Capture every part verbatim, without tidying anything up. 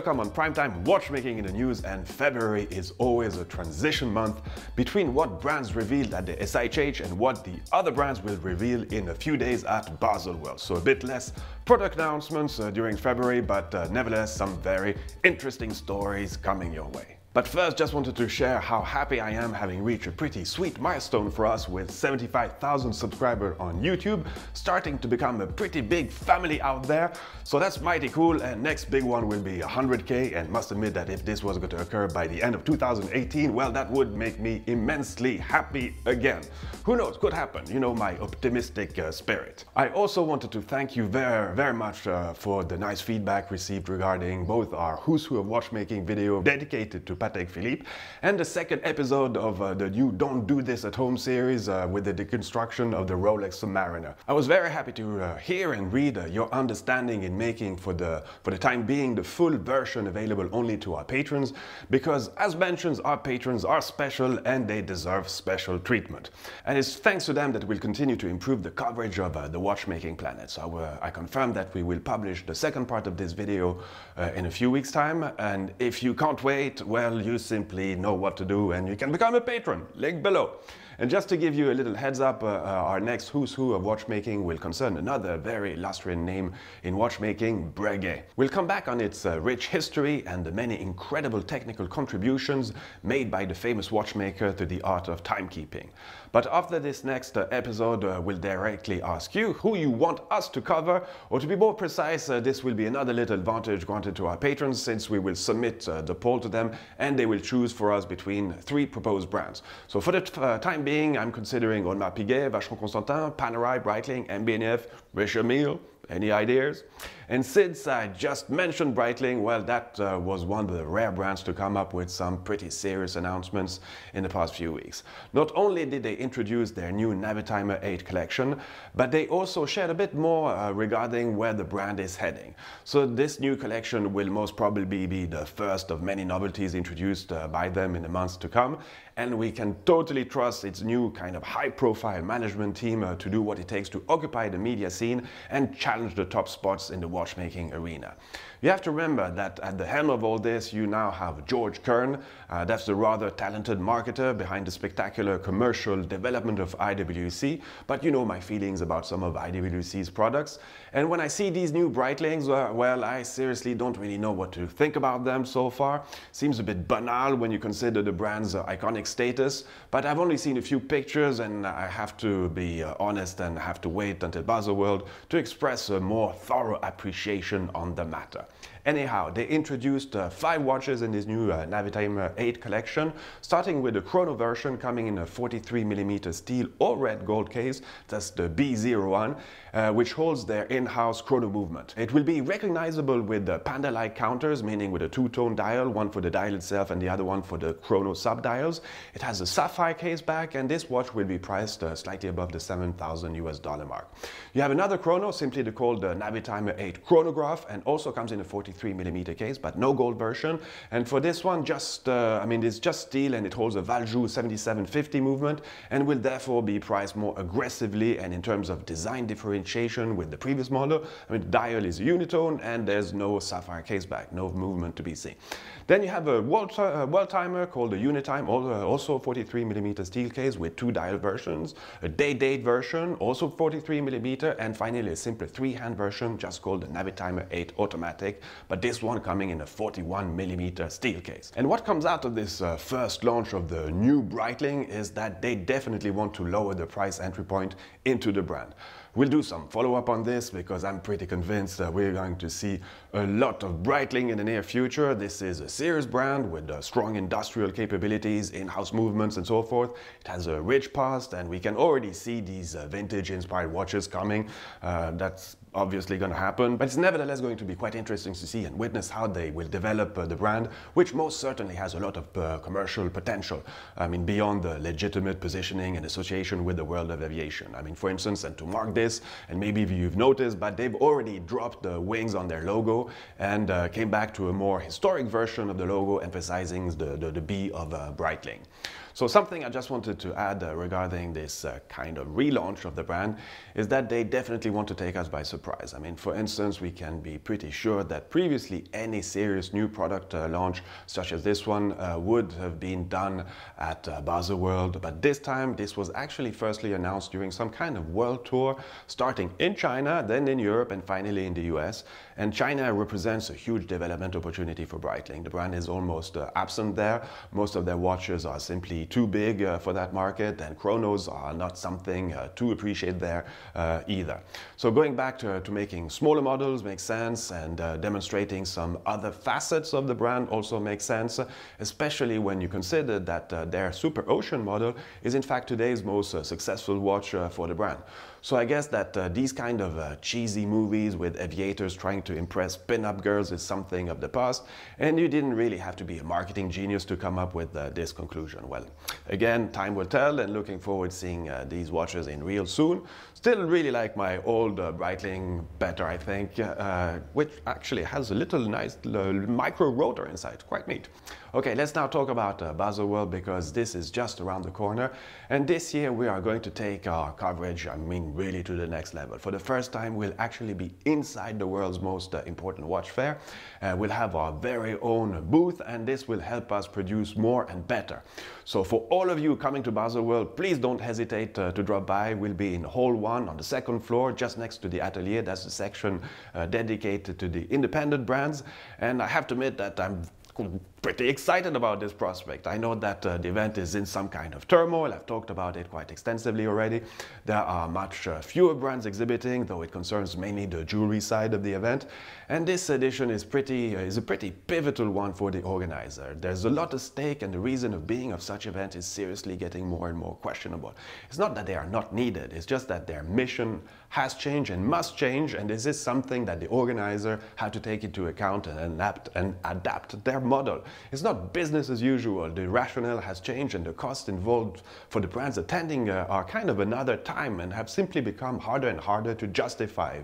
welcome on Primetime Watchmaking in the News, and February is always a transition month between what brands revealed at the S I H H and what the other brands will reveal in a few days at Baselworld. So a bit less product announcements uh, during February, but uh, nevertheless some very interesting stories coming your way. But first, just wanted to share how happy I am having reached a pretty sweet milestone for us with seventy-five thousand subscribers on YouTube, starting to become a pretty big family out there. So that's mighty cool, and next big one will be one hundred K, and must admit that if this was going to occur by the end of two thousand eighteen, well, that would make me immensely happy again. Who knows, could happen, you know my optimistic uh, spirit. I also wanted to thank you very, very much uh, for the nice feedback received regarding both our Who's Who of Watchmaking video dedicated to Patek Philippe and the second episode of uh, the new Don't Do This at Home series uh, with the deconstruction of the Rolex Submariner. I was very happy to uh, hear and read uh, your understanding in making for the for the time being the full version available only to our patrons, because as mentioned, our patrons are special and they deserve special treatment. And it's thanks to them that we'll continue to improve the coverage of uh, the watchmaking planet. So I, uh, I confirm that we will publish the second part of this video uh, in a few weeks time, and if you can't wait, well, you simply know what to do and you can become a patron, link below. And just to give you a little heads up, uh, our next Who's Who of Watchmaking will concern another very illustrious name in watchmaking, Breguet. We'll come back on its uh, rich history and the many incredible technical contributions made by the famous watchmaker to the art of timekeeping. But after this next uh, episode, uh, we'll directly ask you who you want us to cover, or to be more precise, uh, this will be another little advantage granted to our patrons, since we will submit uh, the poll to them and they will choose for us between three proposed brands. So for the uh, time being, I'm considering Audemars Piguet, Vacheron Constantin, Panerai, Breitling, M B and F, Richard Mille. Any ideas? And since I just mentioned Breitling, well, that uh, was one of the rare brands to come up with some pretty serious announcements in the past few weeks. Not only did they introduce their new Navitimer eight collection, but they also shared a bit more uh, regarding where the brand is heading. So this new collection will most probably be the first of many novelties introduced uh, by them in the months to come, and we can totally trust its new kind of high-profile management team uh, to do what it takes to occupy the media scene and challenge the top spots in the watchmaking arena. You have to remember that at the helm of all this, you now have George Kern. Uh, that's the rather talented marketer behind the spectacular commercial development of I W C. But you know my feelings about some of I W C's products. And when I see these new Breitlings, uh, well, I seriously don't really know what to think about them so far. Seems a bit banal when you consider the brand's uh, iconic status. But I've only seen a few pictures, and I have to be uh, honest and have to wait until Baselworld to express a more thorough appreciation on the matter. Anyhow, they introduced uh, five watches in this new uh, Navitimer eight collection, starting with the chrono version coming in a forty-three millimeter steel or red gold case, that's the B zero one, uh, which holds their in-house chrono movement. It will be recognizable with the panda-like counters, meaning with a two-tone dial, one for the dial itself and the other one for the chrono sub-dials. It has a sapphire case back, and this watch will be priced uh, slightly above the seven thousand US dollar mark. You have another chrono, simply called the Navitimer eight chronograph, and also comes in a forty-three millimeter case, but no gold version. And for this one, just uh, I mean, it's just steel, and it holds a Valjoux seventy-seven fifty movement, and will therefore be priced more aggressively. And in terms of design differentiation with the previous model, I mean, the dial is unitone, and there's no sapphire case back, no movement to be seen. Then you have a world, uh, world timer called the Unitime, also forty-three millimeter steel case with two dial versions, a day date version, also forty-three millimeter, and finally a simple three-hand version, just called the Navitimer eight Automatic, but this one coming in a forty-one millimeter steel case. And what comes out of this uh, first launch of the new Breitling is that they definitely want to lower the price entry point into the brand. We'll do some follow-up on this, because I'm pretty convinced that we're going to see a lot of Breitling in the near future. This is a serious brand with uh, strong industrial capabilities, in-house movements and so forth. It has a rich past, and we can already see these uh, vintage-inspired watches coming. Uh, that's obviously going to happen, but it's nevertheless going to be quite interesting to see and witness how they will develop uh, the brand, which most certainly has a lot of uh, commercial potential. I mean, beyond the legitimate positioning and association with the world of aviation. I mean, for instance, and to mark this, and maybe you've noticed, but they've already dropped the wings on their logo and uh, came back to a more historic version of the logo, emphasizing the, the, the B of uh, Breitling. So something I just wanted to add uh, regarding this uh, kind of relaunch of the brand is that they definitely want to take us by surprise. I mean, for instance, we can be pretty sure that previously any serious new product uh, launch such as this one uh, would have been done at uh, Baselworld, but this time this was actually firstly announced during some kind of world tour, starting in China, then in Europe, and finally in the U S. And China represents a huge development opportunity for Breitling. The brand is almost uh, absent there. Most of their watches are simply too big uh, for that market, and chronos are not something uh, to appreciate there uh, either. So going back to, to making smaller models makes sense, and uh, demonstrating some other facets of the brand also makes sense, especially when you consider that uh, their Super Ocean model is in fact today's most uh, successful watch uh, for the brand. So I guess that uh, these kind of uh, cheesy movies with aviators trying to impress pin-up girls is something of the past, and you didn't really have to be a marketing genius to come up with uh, this conclusion. Well, again, time will tell, and looking forward to seeing uh, these watches in real soon. Still really like my old uh, Breitling better, I think, uh, which actually has a little nice uh, micro rotor inside, quite neat. Okay, let's now talk about uh, Baselworld, because this is just around the corner, and this year we are going to take our coverage, I mean, really to the next level. For the first time, we'll actually be inside the world's most uh, important watch fair. Uh, we'll have our very own booth, and this will help us produce more and better. So for all of you coming to Baselworld, please don't hesitate uh, to drop by. We'll be in hall one on the second floor, just next to the atelier. That's the section uh, dedicated to the independent brands, and I have to admit that I'm pretty excited about this prospect. I know that uh, the event is in some kind of turmoil. I've talked about it quite extensively already. There are much uh, fewer brands exhibiting, though it concerns mainly the jewelry side of the event. And this edition is pretty uh, is a pretty pivotal one for the organizer. There's a lot at stake, and the reason of being of such event is seriously getting more and more questionable. It's not that they are not needed, it's just that their mission has changed and must change, and this is something that the organizer had to take into account and adapt, and adapt their model. It's not business as usual. The rationale has changed, and the costs involved for the brands attending uh, are kind of another time and have simply become harder and harder to justify.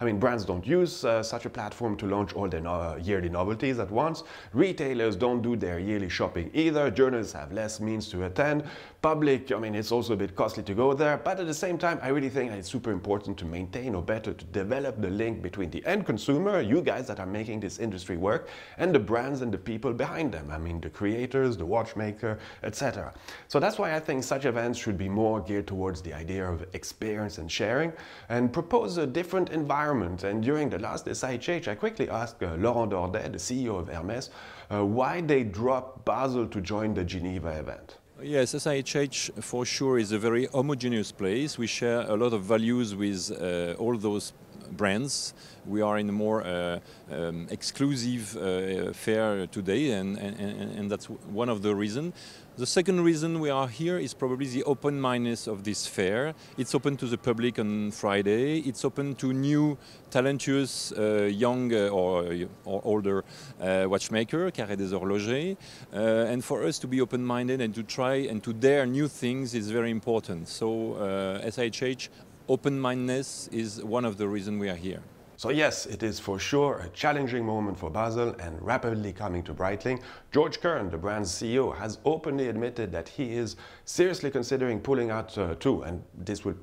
I mean, brands don't use uh, such a platform to launch all their no yearly novelties at once. Retailers don't do their yearly shopping either. Journalists have less means to attend. Public, I mean, it's also a bit costly to go there, but at the same time, I really think that it's super important to maintain, or better, to develop the link between the end consumer, you guys that are making this industry work, and the brands and the people people behind them. I mean, the creators, the watchmaker, et cetera. So that's why I think such events should be more geared towards the idea of experience and sharing, and propose a different environment. And during the last S I H H, I quickly asked uh, Laurent Dordet, the C E O of Hermès, uh, why they dropped Basel to join the Geneva event. Yes, S I H H for sure is a very homogeneous place. We share a lot of values with uh, all those brands. We are in a more uh, um, exclusive uh, fair today, and, and, and that's one of the reasons. The second reason we are here is probably the open-mindedness of this fair. It's open to the public on Friday. It's open to new, talentuous, uh, young uh, or, or older uh, watchmaker, Carre des Horlogers. Uh, and for us to be open-minded and to try and to dare new things is very important. So uh, S I H H open-mindedness is one of the reasons we are here. So yes, it is for sure a challenging moment for Basel, and rapidly coming to Breitling. George Kern, the brand's C E O, has openly admitted that he is seriously considering pulling out uh, too, and this will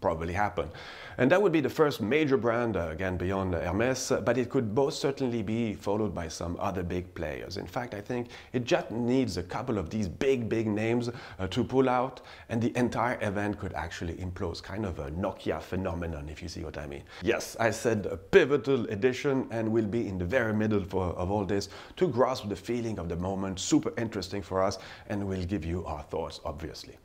probably happen. And that would be the first major brand, uh, again beyond Hermès, uh, but it could both certainly be followed by some other big players. In fact, I think it just needs a couple of these big, big names uh, to pull out, and the entire event could actually implode, kind of a Nokia phenomenon, if you see what I mean. Yes, I said a pivotal edition, and we'll be in the very middle for, of all this to grasp the feeling of the moment, super interesting for us, and we'll give you our thoughts, obviously.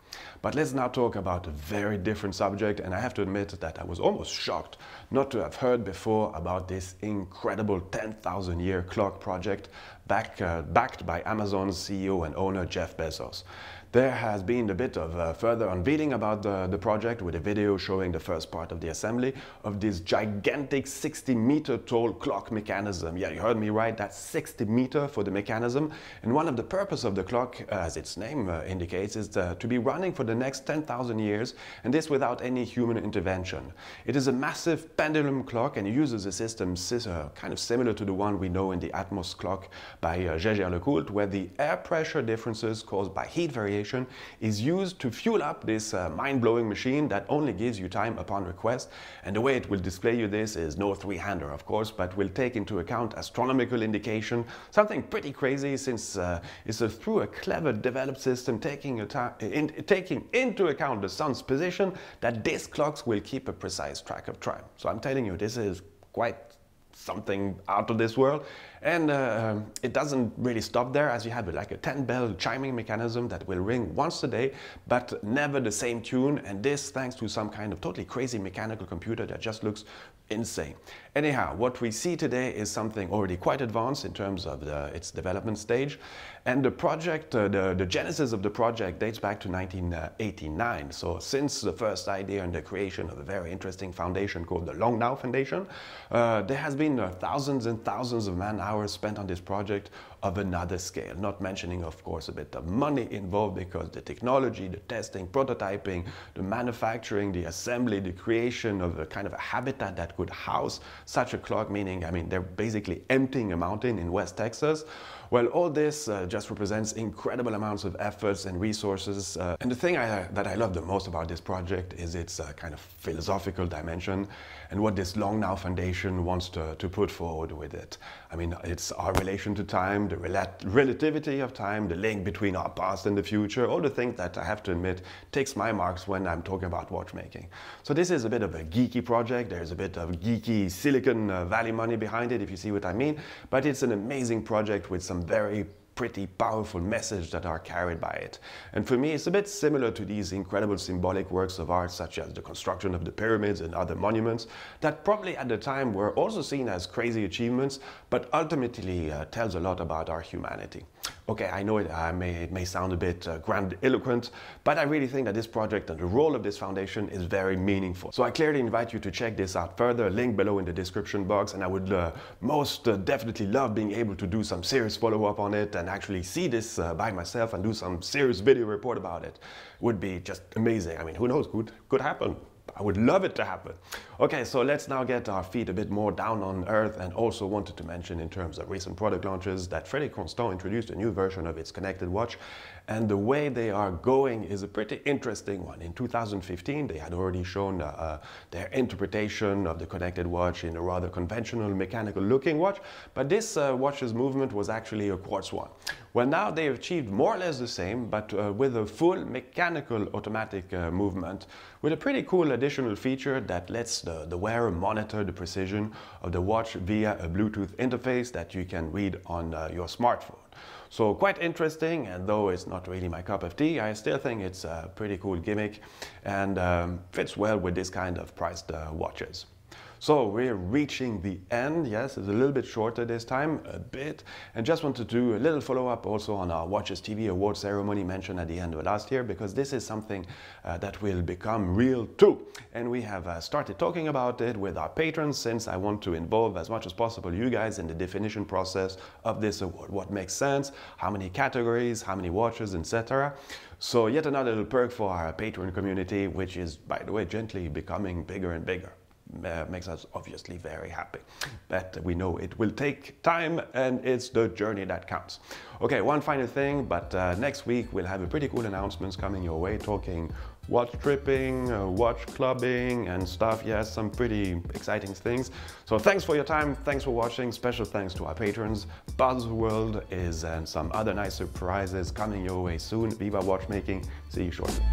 But let's now talk about a very different subject, and I have to admit that I was almost shocked not to have heard before about this incredible ten thousand year clock project back, uh, backed by Amazon's C E O and owner Jeff Bezos. There has been a bit of uh, further unveiling about the, the project, with a video showing the first part of the assembly of this gigantic sixty meter tall clock mechanism. Yeah, you heard me right, that's sixty meter for the mechanism. And one of the purpose of the clock, as its name uh, indicates, is uh, to be running for the next ten thousand years, and this without any human intervention. It is a massive pendulum clock, and it uses a system uh, kind of similar to the one we know in the Atmos clock by uh, Jaeger-LeCoultre, where the air pressure differences caused by heat variation Foundation is used to fuel up this uh, mind-blowing machine that only gives you time upon request. And the way it will display you this is no three-hander, of course, but will take into account astronomical indication, something pretty crazy, since uh, it's a, through a clever developed system taking, a in, taking into account the sun's position that these clocks will keep a precise track of time. So I'm telling you, this is quite something out of this world. And uh, it doesn't really stop there, as you have like a ten bell chiming mechanism that will ring once a day, but never the same tune, and this thanks to some kind of totally crazy mechanical computer that just looks insane. Anyhow, what we see today is something already quite advanced in terms of the, its development stage, and the project, uh, the, the genesis of the project dates back to nineteen eighty-nine, so since the first idea and the creation of a very interesting foundation called the Long Now Foundation, uh, there has been uh, thousands and thousands of man hours spent on this project of another scale, not mentioning of course a bit of money involved, because the technology, the testing, prototyping, the manufacturing, the assembly, the creation of a kind of a habitat that could house such a clock, meaning, I mean, they're basically emptying a mountain in West Texas. Well, all this uh, just represents incredible amounts of efforts and resources, uh, and the thing I, uh, that I love the most about this project is its uh, kind of philosophical dimension and what this Long Now Foundation wants to, to put forward with it. I mean, it's our relation to time, the rel relativity of time, the link between our past and the future, all the things that I have to admit takes my marks when I'm talking about watchmaking. So this is a bit of a geeky project, there's a bit of geeky Silicon Valley money behind it, if you see what I mean, but it's an amazing project with some very pretty powerful messages that are carried by it. And for me, it's a bit similar to these incredible symbolic works of art, such as the construction of the pyramids and other monuments, that probably at the time were also seen as crazy achievements, but ultimately uh, tells a lot about our humanity. Okay, I know it, I may, it may sound a bit uh, grandiloquent, but I really think that this project and the role of this foundation is very meaningful. So I clearly invite you to check this out further, link below in the description box, and I would uh, most uh, definitely love being able to do some serious follow-up on it and actually see this uh, by myself and do some serious video report about it. Would be just amazing. I mean, who knows, could, could happen. I would love it to happen. Okay, so let's now get our feet a bit more down on earth, and also wanted to mention in terms of recent product launches that Frédéric Constant introduced a new version of its connected watch, and the way they are going is a pretty interesting one. In two thousand fifteen, they had already shown uh, uh, their interpretation of the connected watch in a rather conventional mechanical looking watch, but this uh, watch's movement was actually a quartz one. Well, now they achieved more or less the same, but uh, with a full mechanical automatic uh, movement, with a pretty cool additional feature that lets the, the wearer monitor the precision of the watch via a Bluetooth interface that you can read on uh, your smartphone. So quite interesting, and though it's not really my cup of tea, I still think it's a pretty cool gimmick and um, fits well with this kind of priced uh, watches. So we're reaching the end. Yes, it's a little bit shorter this time, a bit, and just wanted to do a little follow-up also on our WATCHES T V award ceremony mentioned at the end of last year, because this is something uh, that will become real too. And we have uh, started talking about it with our patrons, since I want to involve as much as possible you guys in the definition process of this award. What makes sense, how many categories, how many watches, et cetera. So yet another little perk for our Patreon community, which is, by the way, gently becoming bigger and bigger. Uh, makes us obviously very happy, but we know it will take time, and it's the journey that counts. Okay, one final thing, but uh, next week we'll have a pretty cool announcements coming your way, talking watch tripping, uh, watch clubbing and stuff. Yes, some pretty exciting things. So thanks for your time, thanks for watching, special thanks to our patrons. Baselworld is, and some other nice surprises coming your way soon. Viva watchmaking, see you shortly.